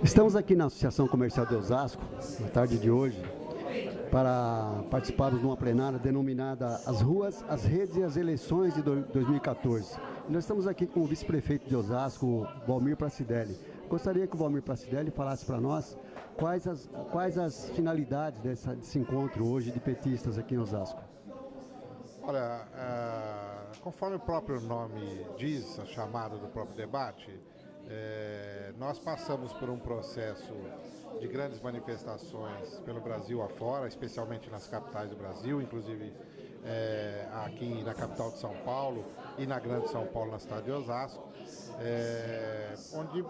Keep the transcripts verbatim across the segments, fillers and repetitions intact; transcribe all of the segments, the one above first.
Estamos aqui na Associação Comercial de Osasco, na tarde de hoje, para participarmos de uma plenária denominada As Ruas, as Redes e as Eleições de dois mil e quatorze. E nós estamos aqui com o vice-prefeito de Osasco, Valmir Prascidelli. Gostaria que o Valmir Prascidelli falasse para nós quais as, quais as finalidades dessa, desse encontro hoje de petistas aqui em Osasco. Olha, uh, conforme o próprio nome diz, a chamada do próprio debate, É, nós passamos por um processo de grandes manifestações pelo Brasil afora, especialmente nas capitais do Brasil, inclusive é, aqui na capital de São Paulo e na Grande São Paulo, na cidade de Osasco, é, onde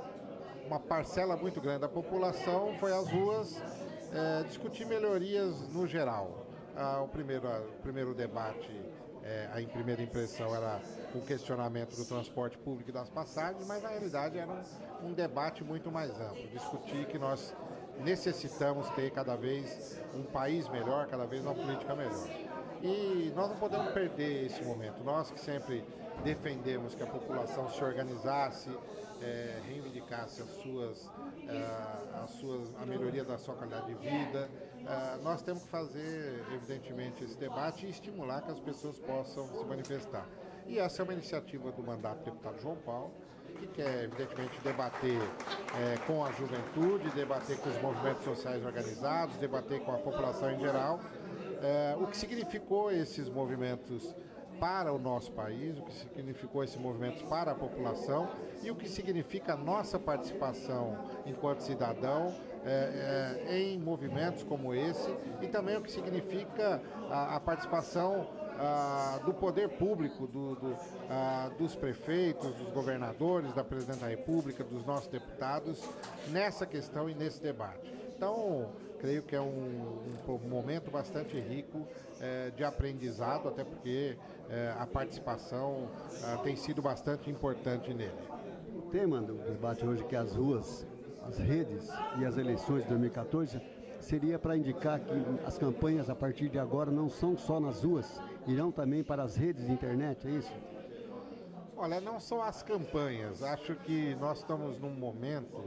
uma parcela muito grande da população foi às ruas é, discutir melhorias no geral. Ah, o, primeiro, o primeiro debate... É, a primeira impressão era o questionamento do transporte público e das passagens, mas na realidade era um, um debate muito mais amplo, discutir que nós necessitamos ter cada vez um país melhor, cada vez uma política melhor. E nós não podemos perder esse momento. Nós que sempre defendemos que a população se organizasse, é, reivindicasse as suas, é, as suas, a melhoria da sua qualidade de vida, Uh, nós temos que fazer, evidentemente, esse debate e estimular que as pessoas possam se manifestar. E essa é uma iniciativa do mandato do deputado João Paulo, que quer, evidentemente, debater eh, com a juventude, debater com os movimentos sociais organizados, debater com a população em geral, eh, o que significou esses movimentos para o nosso país, o que significou esses movimentos para a população e o que significa a nossa participação enquanto cidadão É, é, em movimentos como esse, e também o que significa a, a participação a, do poder público, do, do, a, dos prefeitos, dos governadores, da presidente da República, dos nossos deputados, nessa questão e nesse debate. Então, creio que é um, um momento bastante rico é, de aprendizado, até porque é, a participação é, tem sido bastante importante nele. O tema do debate hoje, que é as ruas, as redes e as eleições de dois mil e quatorze, seria para indicar que as campanhas a partir de agora não são só nas ruas, irão também para as redes de internet, é isso? Olha, não são as campanhas, acho que nós estamos num momento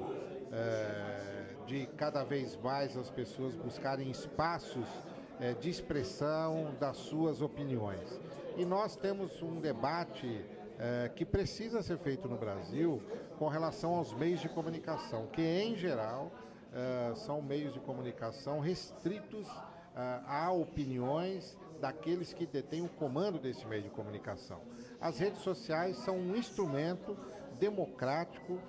é, de cada vez mais as pessoas buscarem espaços é, de expressão das suas opiniões. E nós temos um debate é, que precisa ser feito no Brasil, com relação aos meios de comunicação, que em geral uh, são meios de comunicação restritos uh, a opiniões daqueles que detêm o comando desse meio de comunicação. As redes sociais são um instrumento democrático, uh,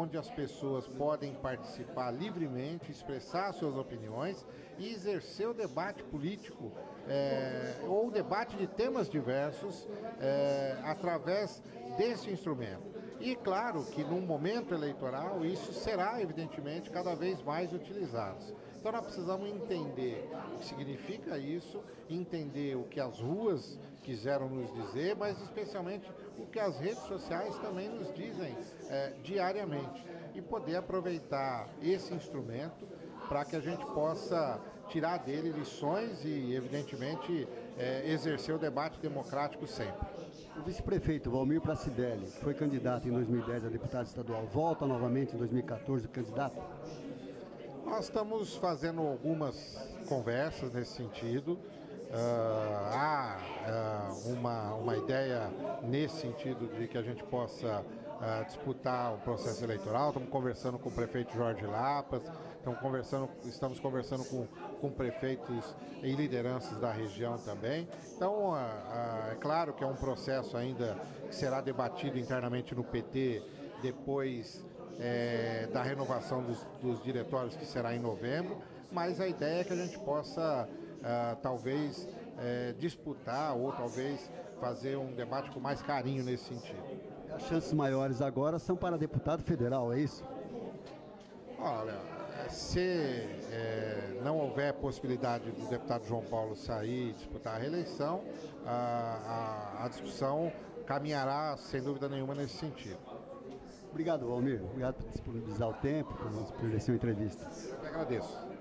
onde as pessoas podem participar livremente, expressar suas opiniões e exercer o debate político é, ou o debate de temas diversos é, através desse instrumento. E claro que num momento eleitoral isso será, evidentemente, cada vez mais utilizado. Então nós precisamos entender o que significa isso, entender o que as ruas quiseram nos dizer, mas especialmente o que as redes sociais também nos dizem é, diariamente. E poder aproveitar esse instrumento para que a gente possa tirar dele lições e, evidentemente, é, exercer o debate democrático sempre. O vice-prefeito Valmir Prascidelli, que foi candidato em dois mil e dez a deputado estadual, volta novamente em dois mil e quatorze candidato? Nós estamos fazendo algumas conversas nesse sentido. Uh, há uh, uma, uma ideia nesse sentido de que a gente possa uh, disputar o processo eleitoral. Estamos conversando com o prefeito Jorge Lapas, estamos conversando, estamos conversando com, com prefeitos e lideranças da região também. Então, a, a, é claro que é um processo ainda que será debatido internamente no P T depois é, da renovação dos, dos diretórios, que será em novembro, mas a ideia é que a gente possa, a, talvez, é, disputar ou talvez fazer um debate com mais carinho nesse sentido. As chances maiores agora são para deputado federal, é isso? Olha... Se é, não houver possibilidade do deputado João Paulo sair e disputar a reeleição, a, a, a discussão caminhará sem dúvida nenhuma nesse sentido. Obrigado, Valmir. Obrigado por disponibilizar o tempo, por disponibilizar a entrevista. Eu agradeço.